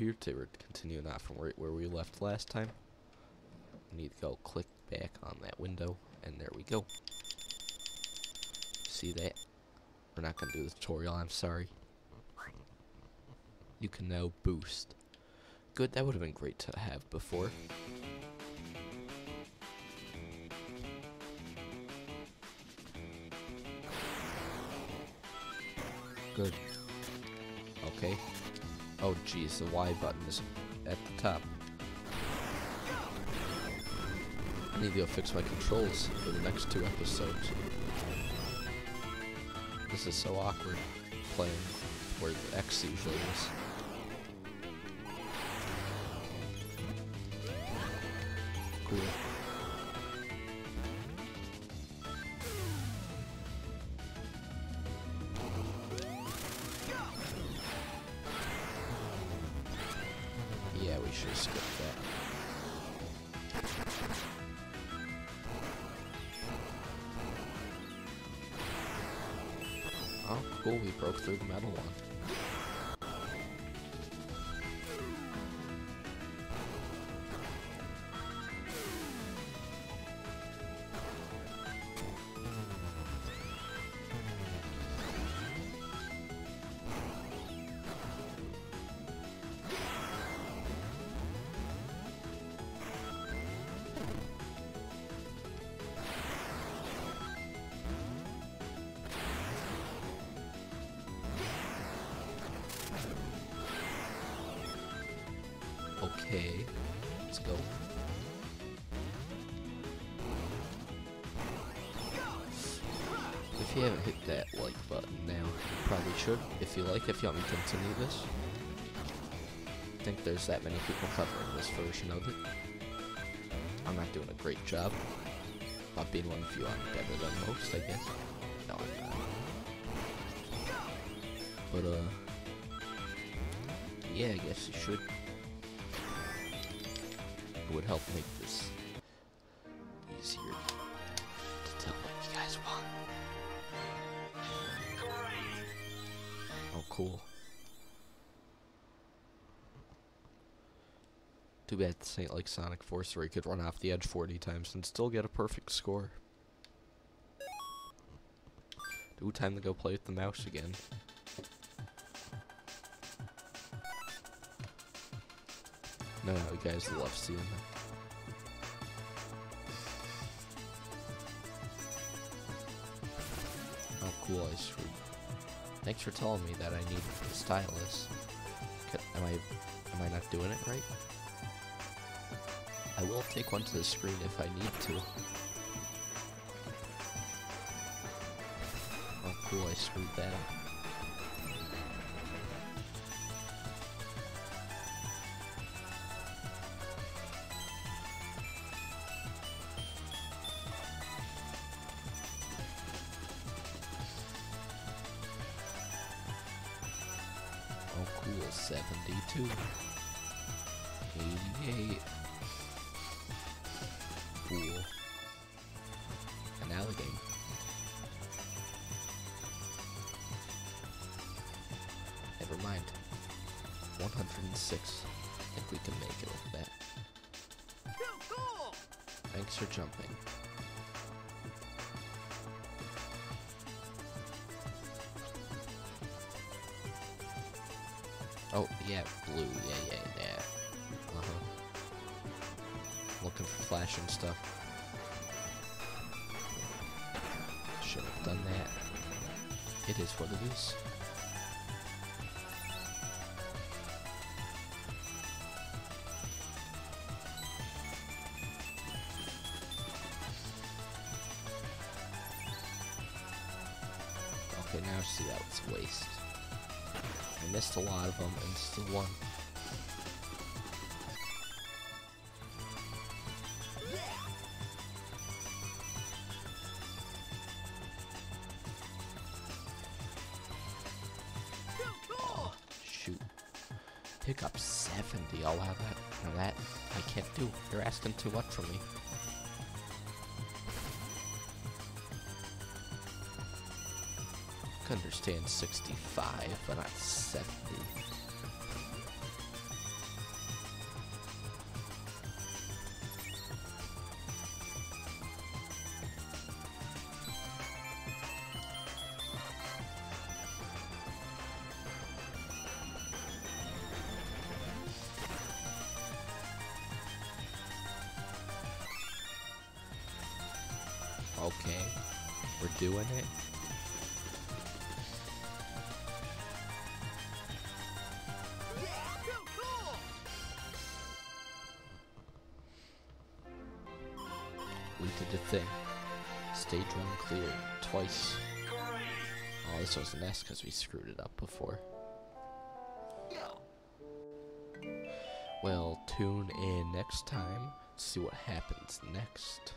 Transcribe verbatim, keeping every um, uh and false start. here to continue on from right where we left last time. We need to go click back on that window, and there we go. See that? We're not going to do the tutorial, I'm sorry. You can now boost. Good, that would have been great to have before. Good. Okay. Oh geez, the Y button is at the top. I need to go fix my controls for the next two episodes. This is so awkward, playing where the X usually is. Cool. Yeah, we should skip that. Oh, cool, we broke through the metal one. Okay, let's go. If you haven't hit that like button now, you probably should. If you like, if you want me to continue this. I think there's that many people covering this version of it. I'm not doing a great job. Not being one of you, I'm better than most, I guess. No, I'm not. But, uh... yeah, I guess you should. Would help make this easier to tell what you guys want. Oh, cool. Too bad this ain't like Sonic Force where you could run off the edge forty times and still get a perfect score. Ooh, time to go play with the mouse again. No, no, you guys love seeing them. Oh, cool, I screwed. Thanks for telling me that I need the stylus. Am I, am I not doing it right? I will take one to the screen if I need to. Oh, cool, I screwed that up. Oh, cool, seventy-two, eighty-eight, cool, and now the game. Never mind, one hundred six, I think we can make it with that. Thanks for jumping. Oh, yeah, blue, yeah, yeah, yeah. Uh-huh. Looking for flash and stuff. Should have done that. It is what it is. Okay, now see that was waste. I missed a lot of them and still won. Oh, shoot. Pick up seventy. I'll have that. Now that I can't do. You're asking too much from me. Understand sixty-five, but not seventy. Okay, we're doing it. We did the thing. Stage one cleared twice. Oh, this was an S because we screwed it up before. Well, tune in next time to see what happens next.